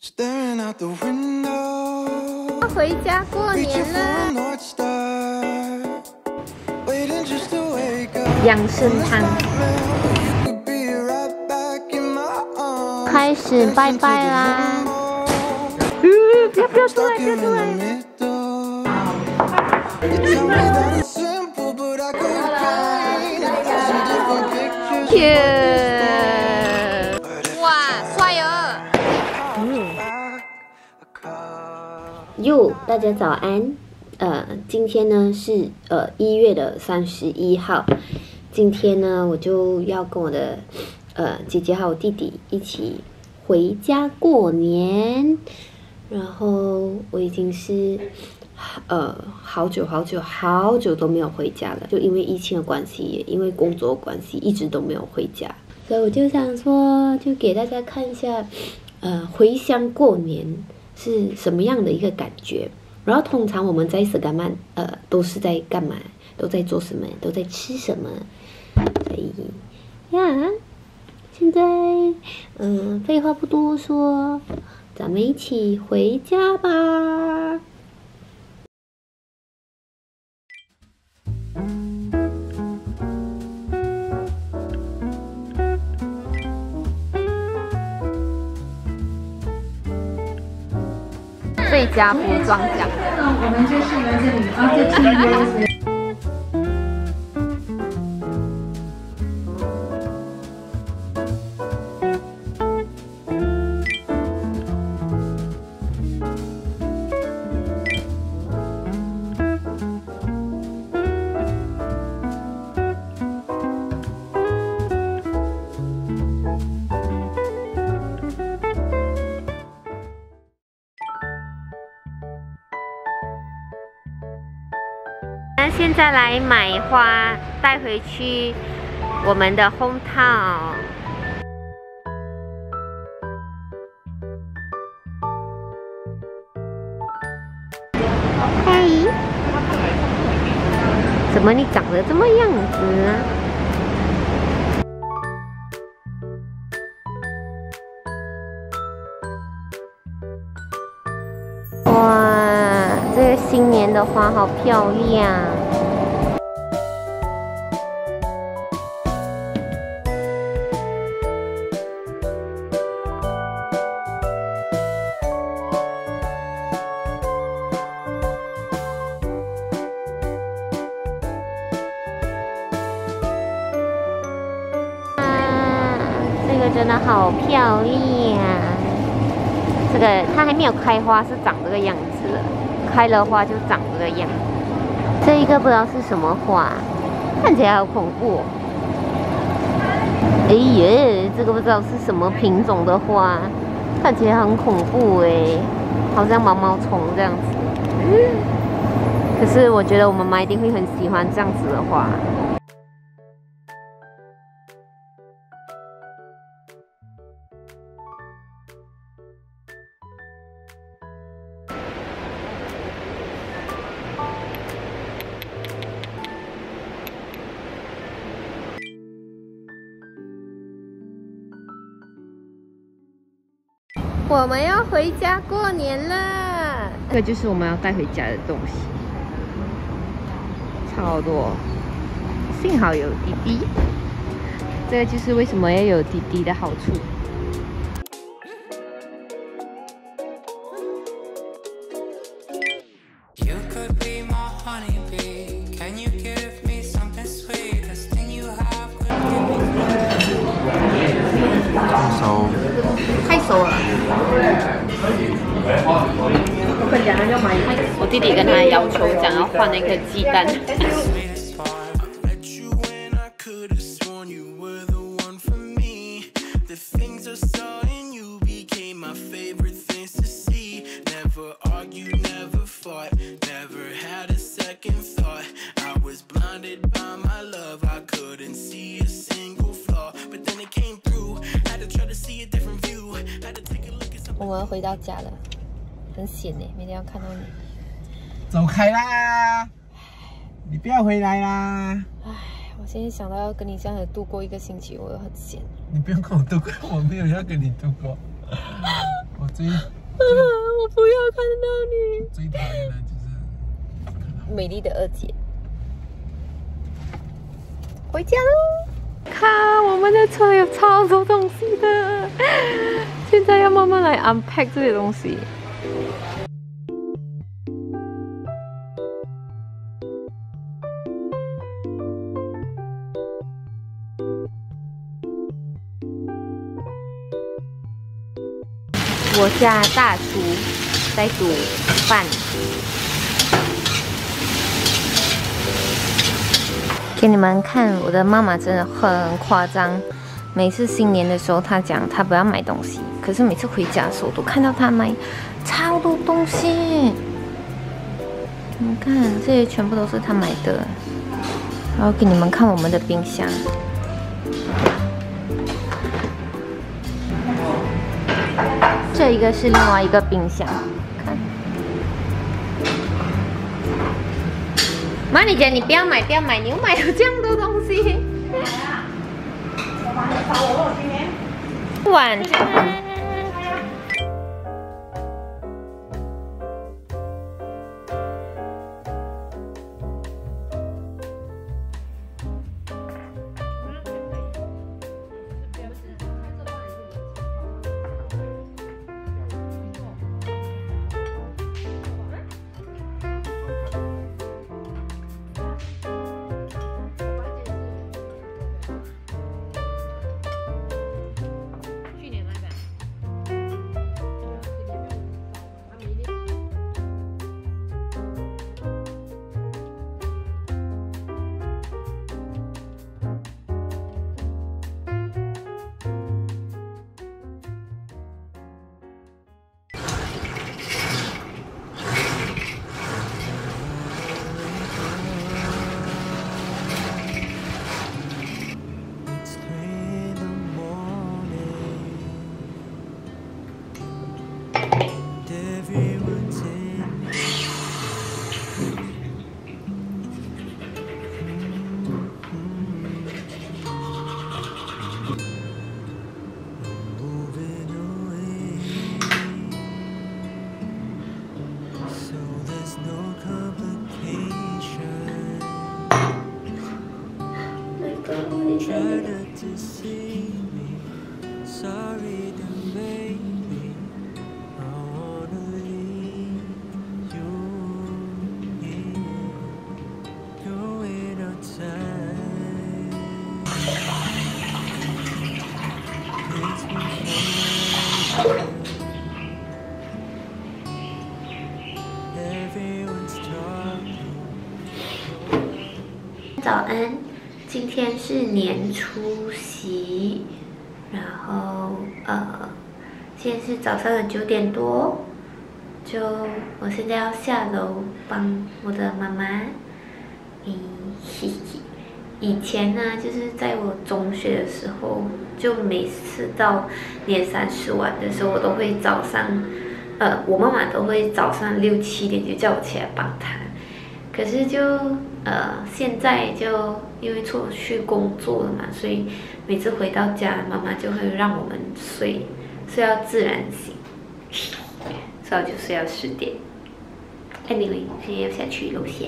要回家过年了。养生汤开始拜拜啦！不要出来，不要出来！ 哇，帅哦！哟，大家早安。今天呢是1月31号，今天呢我就要跟我的姐姐还有弟弟一起回家过年，然后我已经是。 好久都没有回家了，就因为疫情的关系，也因为工作的关系，一直都没有回家，所以我就想说，就给大家看一下，回乡过年是什么样的一个感觉。然后通常我们在Segaman，都是在干嘛？都在做什么？都在吃什么？所以呀，现在废话不多说，咱们一起回家吧。 最佳服装奖。我们就是来这里，然后再去一个。现在来买花，带回去我们的hometown。嗨，怎么你长得这么样子啊？哇，这个新年的花好漂亮！ 真的好漂亮！这个它还没有开花，是长这个样子的；开了花就长这个样子。这一个不知道是什么花，看起来好恐怖、哦！哎呀，这个不知道是什么品种的花，看起来很恐怖哎，好像毛毛虫这样子。可是我觉得我妈妈一定会很喜欢这样子的花。 我们要回家过年了，这个就是我们要带回家的东西，超多。幸好有弟弟，这个就是为什么要有弟弟的好处。太熟了。 我弟弟跟他要求，想要换那颗鸡蛋。我们回到家了，很险哎，每天要看到你。走开啦！你不要回来啦！唉，我现在想到要跟你这样子度过一个星期，我又很闲。你不用跟我度过，我没有要跟你度过。我我不要看到你。最讨厌的就是美丽的二姐。回家喽！看我们的车有超多东西的，现在要慢慢来 unpack 这些东西。 我家大厨在煮饭。给你们看，我的妈妈真的很夸张。每次新年的时候，她讲她不要买东西，可是每次回家的时候，我都看到她买超多东西。你们看，这些全部都是她买的。然后给你们看我们的冰箱。 这一个是另外一个冰箱，看。妈，你讲你不要买，不要买，你又买了这么多东西。晚餐。早安，今天是年除夕，然后今天是早上的9点多，就我现在要下楼帮我的妈妈。以前呢，就是在我中学的时候，就每次到年30晚的时候，我都会早上，我妈妈都会早上6、7点就叫我起来帮她，可是就。 现在就因为出去工作了嘛，所以每次回到家，妈妈就会让我们睡到自然醒，所以我就睡到10点。Anyway， 现在要下去楼下。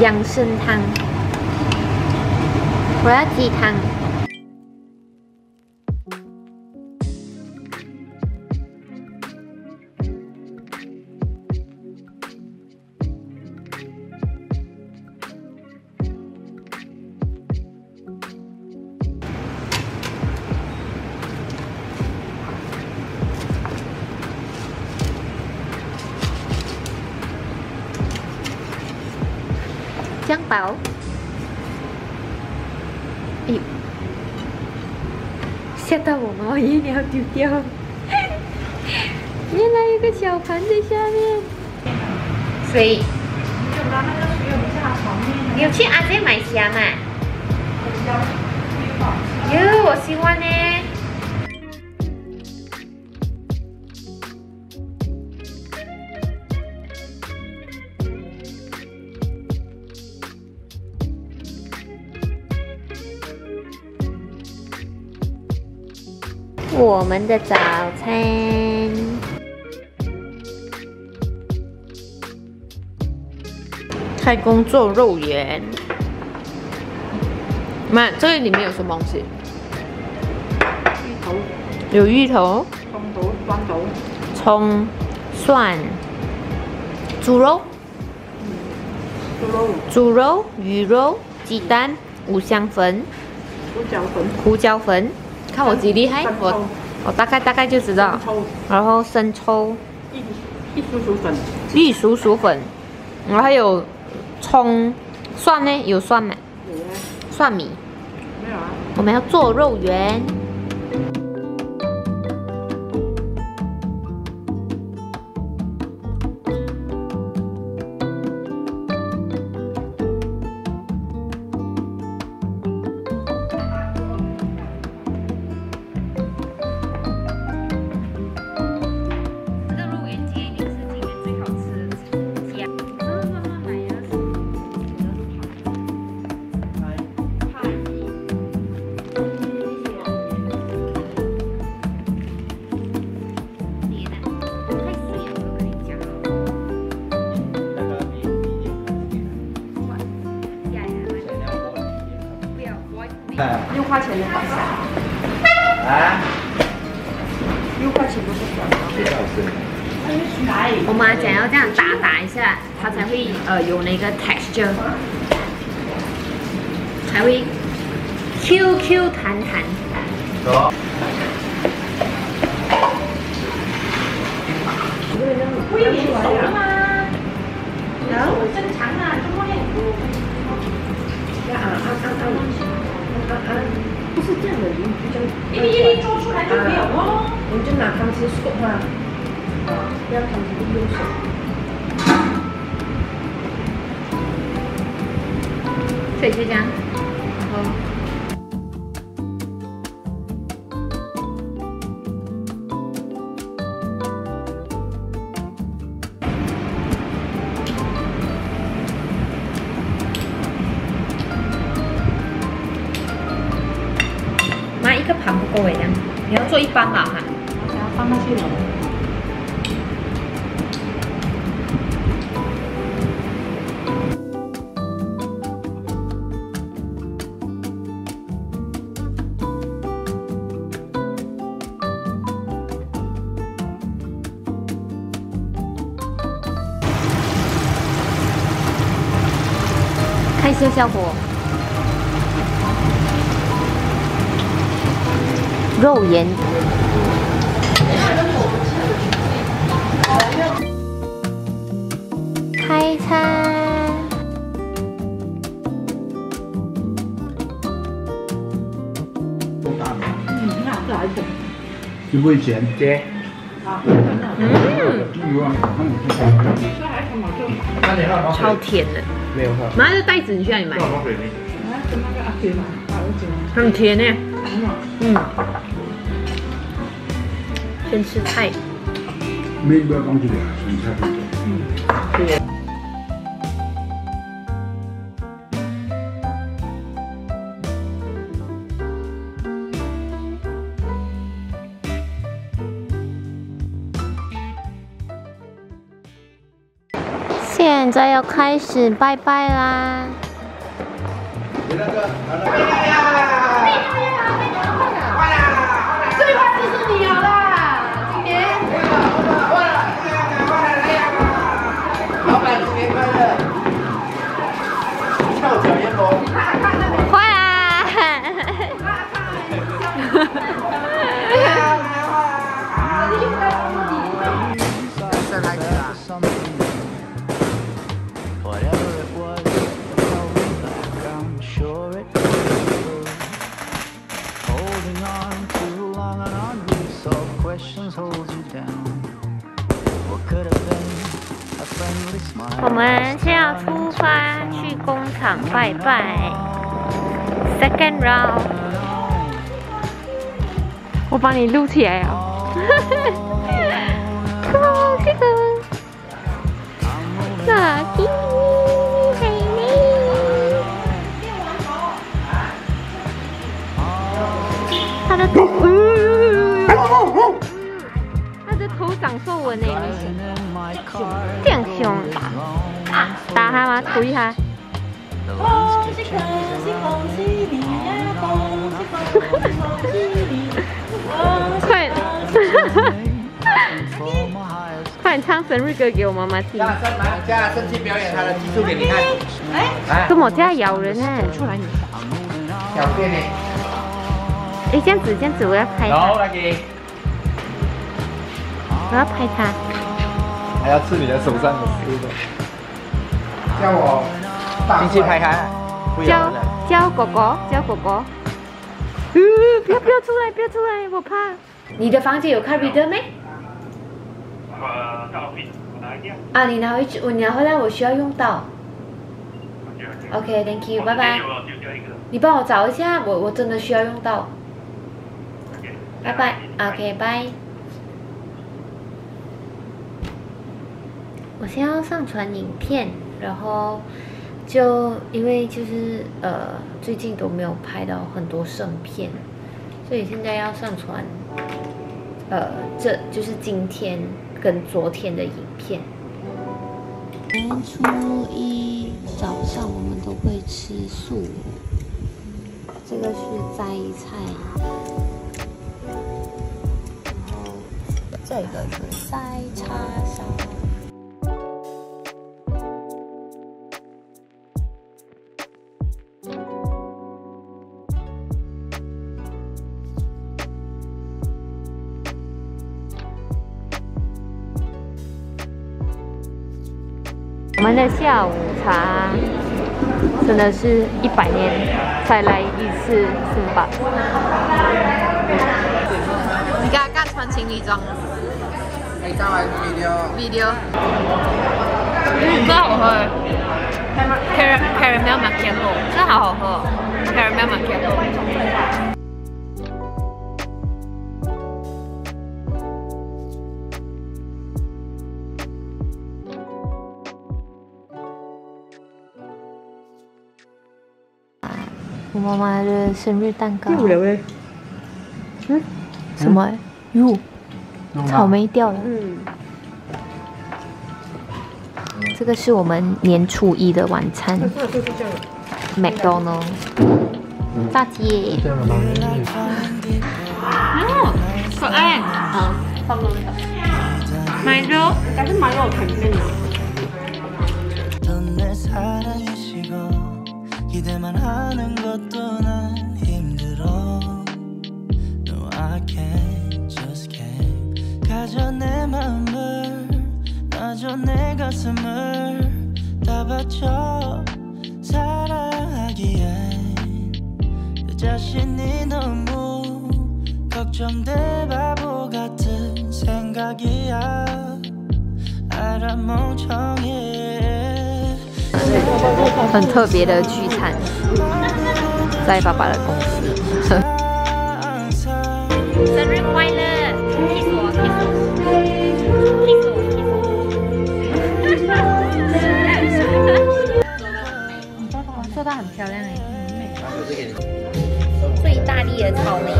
养生汤，我要鸡汤。姜宝。哎呦，吓到我毛衣要丢掉。原来有个小盘在下面。水。你有去阿姐买虾吗？有，我喜欢呢。 我们的早餐，开工做肉圆。妈，这个里面有什么东西？芋头，有芋头，葱头、蒜头，葱、蒜，猪肉，猪肉，鱼肉，鸡蛋，五香粉，胡椒粉。 看我几厉害，我大概就知道。然后生抽，玉蜀薯粉，然后还有葱，蒜呢？有蒜吗？有啊。蒜米。没有啊。我们要做肉圆。6块钱的晚餐啊，6块钱不是小吃。我妈讲要这样打一下，它才会有那个 texture， 才会 Q Q 弹弹。走。不有点熟了吗？然后正常啊，怎么会？不是这样的，因为一粒做出来就没有哦。我们就拿汤匙嗦嘛，不要汤匙用手。所以就这样。这个盘不够哎，你要做一般吧哈。我想要放下去了。看一下效果。 肉圆。开餐。就不会咸，对。超甜的。没有喝。妈，这袋子你去哪里买？很甜呢。嗯。 先吃菜。没必要放这里啊，先吃菜。嗯，对。现在要开始拜拜啦。Whatever it was. 花去工厂拜拜。Second round， 我把你录起来啊！哦，这个，哪里？ 他的头长皱纹呢，这样凶，打他吗？捶他。恭喜恭喜恭喜你呀！恭喜恭喜恭喜你！快，快点唱生日歌给我妈妈听。加深去表演他的技术给你看。哎，跟我家咬人哎，出来你。小贝呢？ 哎，这样子，这样子，我要拍它。我要拍它。还要吃你的手上的吃的。叫我进去拍它。叫狗狗，叫狗狗。不要出来，不要出来，我怕。你的房间有咖啡的没？啊，你拿回去，我拿回来，我需要用到。OK，Thank you， 拜拜。你帮我找一下，我真的需要用到。 拜拜 ，OK， 拜。我先要上传影片，然后就因为就是最近都没有拍到很多剩片，所以现在要上传这就是今天跟昨天的影片。年初一早上我们都会吃素，这个是斋菜。 这个是塞叉烧。我们的下午茶真的是100年才来一次，是吧？你刚刚穿情侣装。 video， 这好喝 ，caramel macchiato， 这好好喝 ，caramel macchiato。 我妈妈的生日蛋糕。有了喂。嗯？什么？有。 草莓掉了。嗯，这个是我们年初一的晚餐。麦当劳，炸鸡。嗯，可爱。好，放多少？买肉，但是买肉肯定的。가져 내 마음을 놔줘 내 가슴을 다 바쳐 사랑하기엔 내 자신이 너무 걱정돼 바보 같은 생각이야 알아 멍청해 很特别的聚餐在爸爸的公司生日快乐 做到很漂亮哎，很美。最大力的草莓。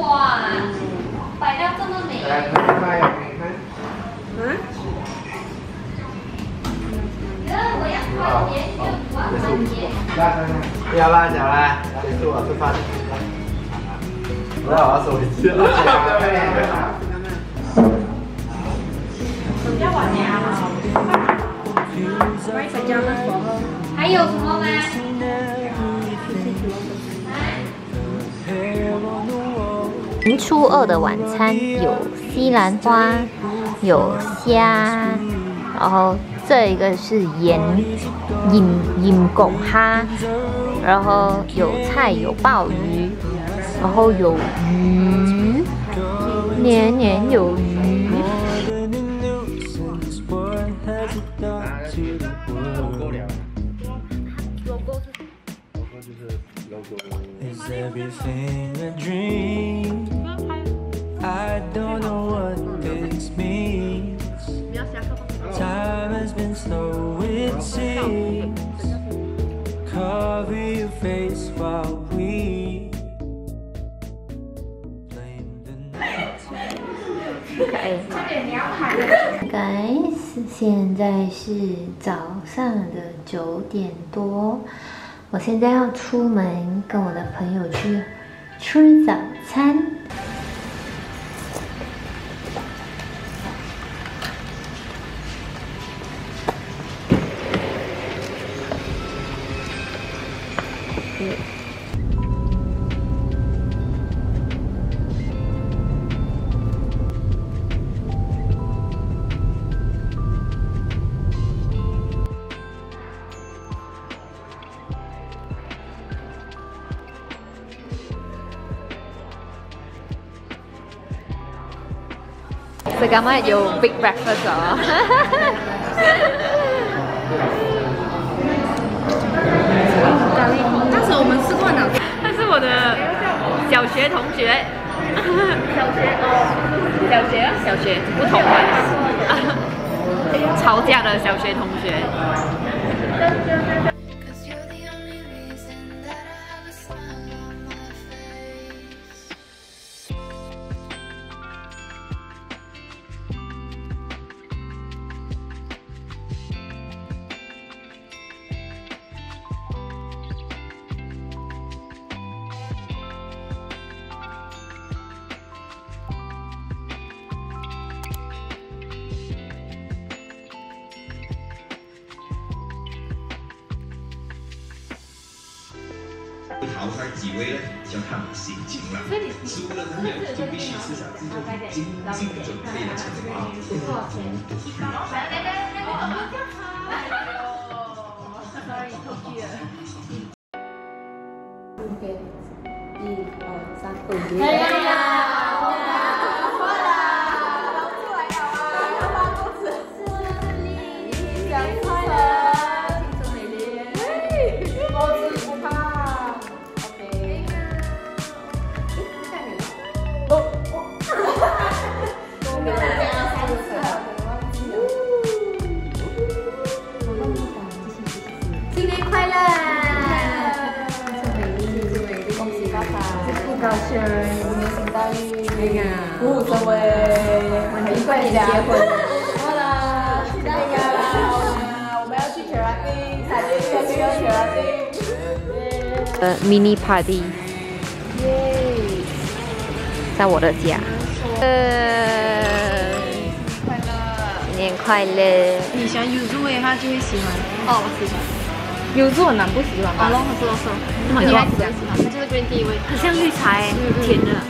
哇，摆到这么美。嗯？不要辣椒啦！结束我吃饭。我要玩手机了。比较晚点啊。还有什么吗？年初二的晚餐有西兰花，有虾，然后这一个是盐贡哈。然后有菜有鲍鱼，然后有鱼，年年有余。logo 了 ，logo 就是 logo。 Time has been slow, it seems. Cover your face while we blame the night. Guys, 现在是早上的9点多，我现在要出门跟我的朋友去吃早餐。 Segama at your big breakfast ah.淘汰几位呢？叫他们辛勤了。输了呢，就必须是想自己精进准备的惩罚。1、2、3， mini party， 在我的家。快乐，新年快乐！你喜欢柚子味，他就会喜欢。哦，我喜欢。柚子我蛮不喜欢。哦，我喜欢。它就是 green tea 味，很像绿茶哎，甜的。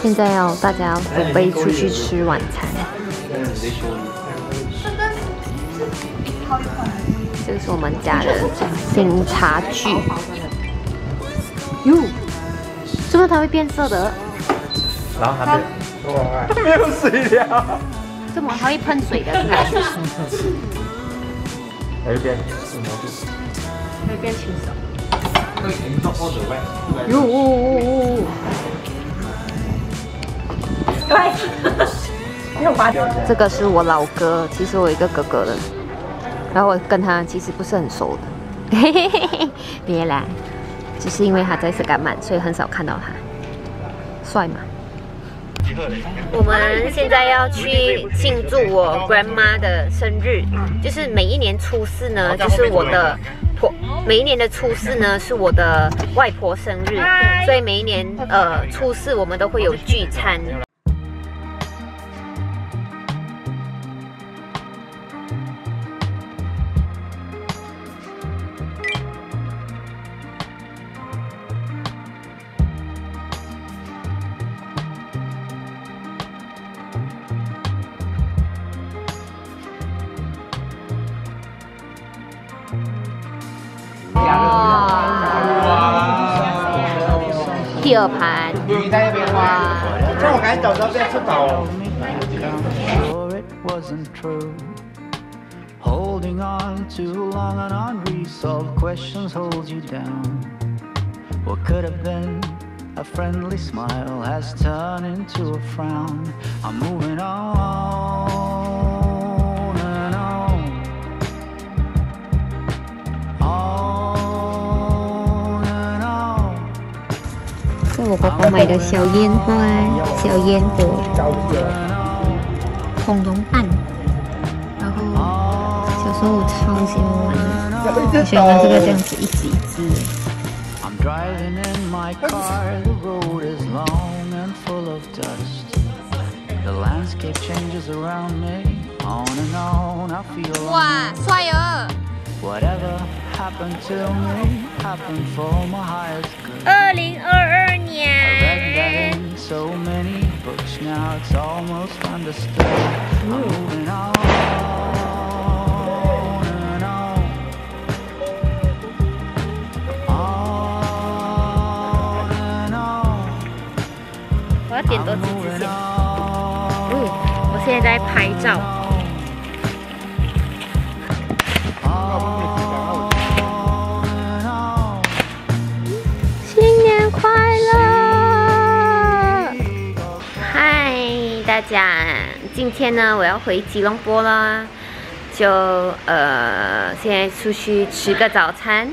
现在要大家准备出去吃晚餐。这是我们家的新茶具。哟，是不是它会变色的？然后它没有水了。怎么它会喷水的？还会变什么？还会变青色。哟！对。这个是我老哥，其实我有一个哥哥的。 然后我跟他其实不是很熟的，嘿嘿嘿嘿，别啦，只是因为他在斯干曼，所以很少看到他。帅吗？我们现在要去庆祝我 grandma 的生日，就是每一年初四呢，就是我的婆，每一年的初四呢是我的外婆生日，所以每一年初四我们都会有聚餐。 哦，第二盤。魚仔變化，即我揀就咗即出頭。A friendly smile has turned into a frown. I'm moving on and on, on and on. 这我婆婆买的小烟花、小烟火，恐龙蛋，然后小时候我超喜欢玩的，我喜欢这个这样子一只一只。 Driving in my car, the road is long and full of dust. The landscape changes around me. On and on, I feel alone. Whatever happened to me happened for my highest good. 2022年。I read so many books now, it's almost understood. I'm moving on. 我要点多几支线。我现在在拍照。新年快乐！嗨，大家，今天呢，我要回吉隆坡了，就现在出去吃个早餐，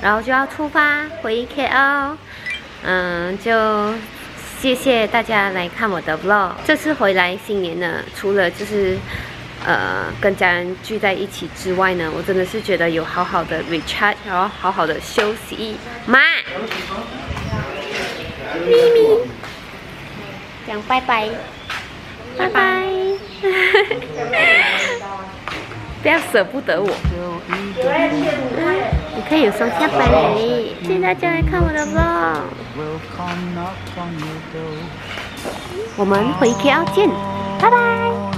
然后就要出发回 KL。就。 谢谢大家来看我的 vlog。这次回来新年呢，除了就是跟家人聚在一起之外呢，我真的是觉得有好好的 recharge， 然后好好的休息。妈，咪咪，讲拜拜，拜拜，不要舍不得我。你看有双下巴嘞，谢谢大家来看我的 vlog。 我们回KL见，拜拜。